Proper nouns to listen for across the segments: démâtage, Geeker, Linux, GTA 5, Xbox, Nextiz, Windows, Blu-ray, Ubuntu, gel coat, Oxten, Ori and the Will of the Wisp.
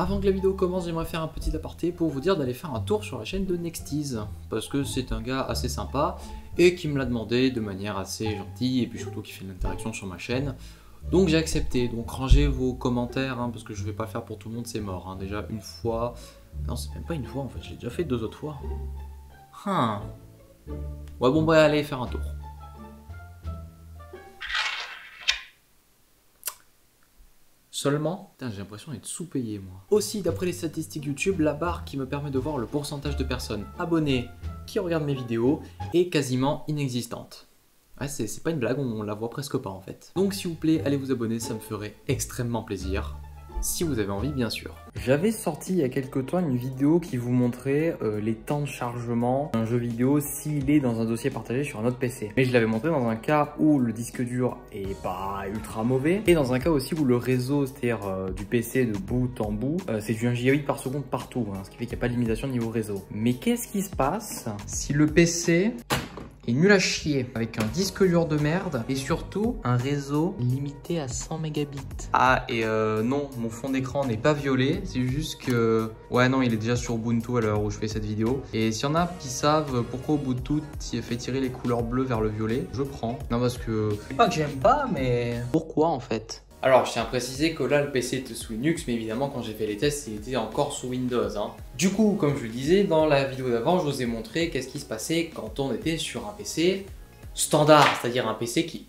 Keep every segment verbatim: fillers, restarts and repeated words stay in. Avant que la vidéo commence, j'aimerais faire un petit aparté pour vous dire d'aller faire un tour sur la chaîne de Nextiz, parce que c'est un gars assez sympa et qui me l'a demandé de manière assez gentille, et puis surtout qui fait de l'interaction sur ma chaîne. Donc j'ai accepté, donc rangez vos commentaires, hein, parce que je vais pas faire pour tout le monde, c'est mort. Hein. Déjà une fois, non c'est même pas une fois en fait, j'ai déjà fait deux autres fois. Hein. Ouais bon bah allez faire un tour. Seulement, putain, j'ai l'impression d'être sous-payé moi. Aussi, d'après les statistiques YouTube, la barre qui me permet de voir le pourcentage de personnes abonnées qui regardent mes vidéos est quasiment inexistante. Ouais, c'est pas une blague, on, on la voit presque pas en fait. Donc s'il vous plaît, allez vous abonner, ça me ferait extrêmement plaisir. Si vous avez envie, bien sûr. J'avais sorti il y a quelques temps une vidéo qui vous montrait euh, les temps de chargement d'un jeu vidéo s'il est dans un dossier partagé sur un autre P C. Mais je l'avais montré dans un cas où le disque dur est pas ultra mauvais, et dans un cas aussi où le réseau, c'est-à-dire euh, du P C de bout en bout, euh, c'est du un gigabit par seconde partout, hein, ce qui fait qu'il n'y a pas de limitation niveau réseau. Mais qu'est-ce qui se passe si le P C... est nul à chier, avec un disque dur de merde et surtout un réseau limité à cent mégabits. Ah, et euh, non, mon fond d'écran n'est pas violet, c'est juste que... Ouais, non, il est déjà sur Ubuntu à l'heure où je fais cette vidéo. Et s'il y en a qui savent pourquoi Ubuntu fait tirer les couleurs bleues vers le violet, je prends. Non, parce que... C'est pas que j'aime pas, mais... Pourquoi, en fait ? Alors, je tiens à préciser que là, le P C était sous Linux, mais évidemment, quand j'ai fait les tests, il était encore sous Windows. Hein. Du coup, comme je le disais, dans la vidéo d'avant, je vous ai montré qu'est-ce qui se passait quand on était sur un P C standard, c'est-à-dire un P C qui...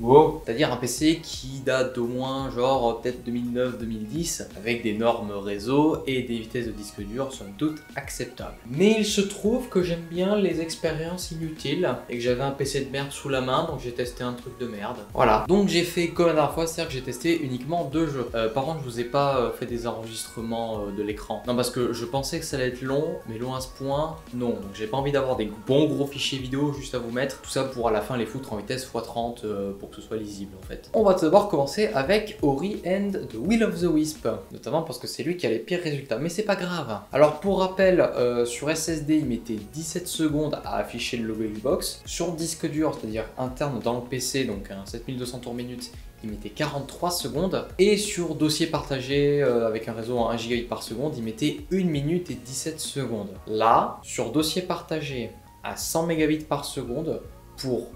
Wow. C'est-à-dire un P C qui date d'au moins, genre, peut-être deux mille neuf deux mille dix, avec des normes réseau et des vitesses de disque dur, somme toute, acceptables. Mais il se trouve que j'aime bien les expériences inutiles, et que j'avais un P C de merde sous la main, donc j'ai testé un truc de merde. Voilà. Donc j'ai fait comme la dernière fois, c'est-à-dire que j'ai testé uniquement deux jeux. Euh, par contre, je vous ai pas euh, fait des enregistrements euh, de l'écran. Non, parce que je pensais que ça allait être long, mais long à ce point, non. Donc j'ai pas envie d'avoir des bons gros fichiers vidéo juste à vous mettre. Tout ça pour à la fin les foutre en vitesse fois trente, euh, pour que ce soit lisible en fait. On va tout d'abord commencer avec Ori and the Will of the Wisp, notamment parce que c'est lui qui a les pires résultats, mais c'est pas grave. Alors pour rappel, euh, sur S S D il mettait dix-sept secondes à afficher le logo Xbox, sur disque dur, c'est-à-dire interne dans le P C, donc hein, sept mille deux cents tours minute, il mettait quarante-trois secondes, et sur dossier partagé euh, avec un réseau à un gigabit par seconde, il mettait une minute et dix-sept secondes. Là, sur dossier partagé à cent mégabits par seconde, pour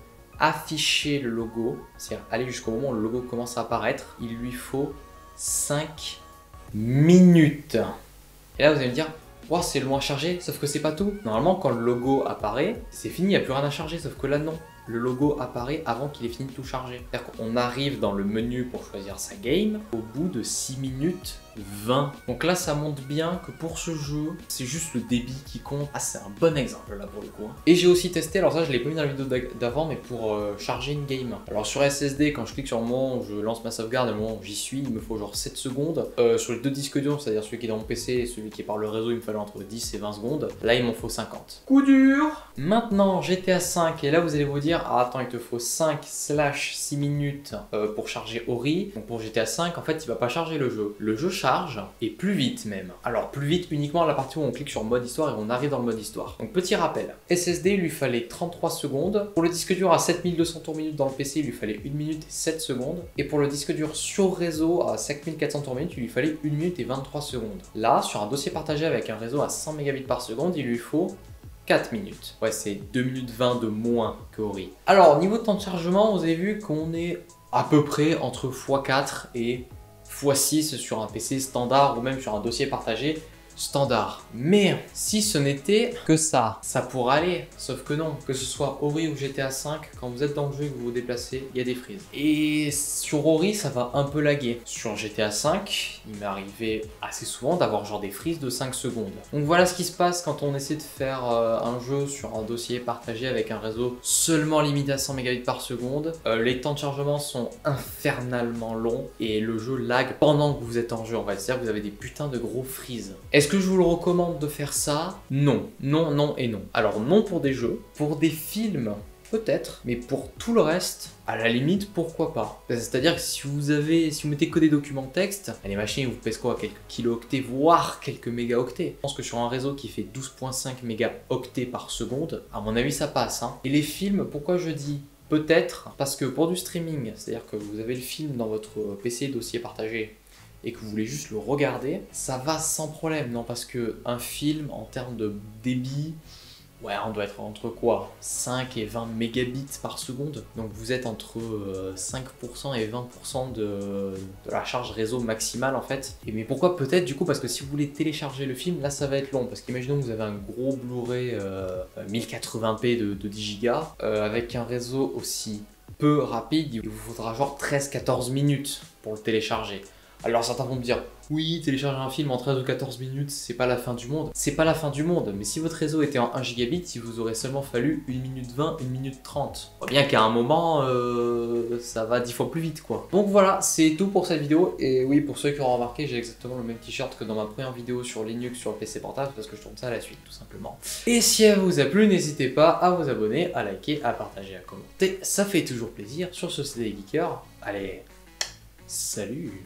afficher le logo, c'est-à-dire aller jusqu'au moment où le logo commence à apparaître, il lui faut cinq minutes. Et là vous allez me dire, wow, c'est loin à charger, sauf que c'est pas tout. Normalement quand le logo apparaît, c'est fini, il n'y a plus rien à charger, sauf que là non. Le logo apparaît avant qu'il ait fini de tout charger. C'est-à-dire qu'on arrive dans le menu pour choisir sa game au bout de six minutes vingt. Donc là, ça montre bien que pour ce jeu, c'est juste le débit qui compte. Ah, c'est un bon exemple là pour le coup. Et j'ai aussi testé, alors ça je l'ai pas mis dans la vidéo d'avant, mais pour euh, charger une game. Alors sur S S D, quand je clique sur le moment où je lance ma sauvegarde, le moment où j'y suis, il me faut genre sept secondes. Euh, sur les deux disques durs, c'est-à-dire celui qui est dans mon P C et celui qui est par le réseau, il me fallait entre dix et vingt secondes. Là, il m'en faut cinquante. Coup dur. Maintenant, G T A cinq, et là vous allez vous dire, ah, attends, il te faut cinq slash six minutes euh, pour charger Ori. Donc pour G T A cinq, en fait, il va pas charger le jeu. Le jeu charge et plus vite même. Alors plus vite uniquement à la partie où on clique sur mode histoire et on arrive dans le mode histoire. Donc petit rappel, S S D, il lui fallait trente-trois secondes. Pour le disque dur à sept mille deux cents tours minute dans le P C, il lui fallait une minute et sept secondes. Et pour le disque dur sur réseau à cinq mille quatre cents tours minute, il lui fallait une minute et vingt-trois secondes. Là, sur un dossier partagé avec un réseau à cent mégabits par seconde, il lui faut quatre minutes. Ouais, c'est deux minutes vingt de moins qu'Ori. Alors, niveau de temps de chargement, vous avez vu qu'on est à peu près entre fois quatre et fois six sur un P C standard ou même sur un dossier partagé standard. Mais si ce n'était que ça, ça pourrait aller. Sauf que non, que ce soit Ori ou G T A cinq, quand vous êtes dans le jeu et que vous vous déplacez, il y a des frises. Et sur Ori, ça va un peu laguer. Sur G T A cinq, il m'est arrivé assez souvent d'avoir genre des frises de cinq secondes. Donc voilà ce qui se passe quand on essaie de faire euh, un jeu sur un dossier partagé avec un réseau seulement limité à cent mégabits par seconde. Euh, les temps de chargement sont infernalement longs et le jeu lag pendant que vous êtes en jeu. On va dire que vous avez des putains de gros frises. Est-ce que je vous le recommande de faire ça? Non, non, non et non. Alors non pour des jeux, pour des films peut-être, mais pour tout le reste, à la limite, pourquoi pas. C'est-à-dire que si vous avez, si vous mettez que des documents texte, les machines vous pèsent quoi, quelques kilo-octets, voire quelques mégaoctets. Je pense que sur un réseau qui fait douze virgule cinq mégaoctets par seconde, à mon avis ça passe. Hein. Et les films, pourquoi je dis peut-être? Parce que pour du streaming, c'est-à-dire que vous avez le film dans votre P C dossier partagé, et que vous voulez juste le regarder, ça va sans problème, non? Parce que un film, en termes de débit, ouais, on doit être entre quoi, cinq et vingt mégabits par seconde. Donc vous êtes entre cinq pour cent et vingt pour cent de, de la charge réseau maximale en fait. Et mais pourquoi peut-être du coup? Parce que si vous voulez télécharger le film, là ça va être long. Parce qu'imaginons que vous avez un gros Blu-ray euh, mille quatre-vingts p de, de dix gigas euh, avec un réseau aussi peu rapide, il vous faudra genre treize à quatorze minutes pour le télécharger. Alors certains vont me dire, oui, télécharger un film en treize ou quatorze minutes, c'est pas la fin du monde. C'est pas la fin du monde, mais si votre réseau était en un gigabit, il vous aurait seulement fallu une minute vingt, une minute trente. On voit bien qu'à un moment, euh, ça va dix fois plus vite, quoi. Donc voilà, c'est tout pour cette vidéo. Et oui, pour ceux qui auront remarqué, j'ai exactement le même t-shirt que dans ma première vidéo sur Linux, sur le P C portable, parce que je tourne ça à la suite, tout simplement. Et si elle vous a plu, n'hésitez pas à vous abonner, à liker, à partager, à commenter. Ça fait toujours plaisir. Sur ce, c'était Geeker. Allez, salut!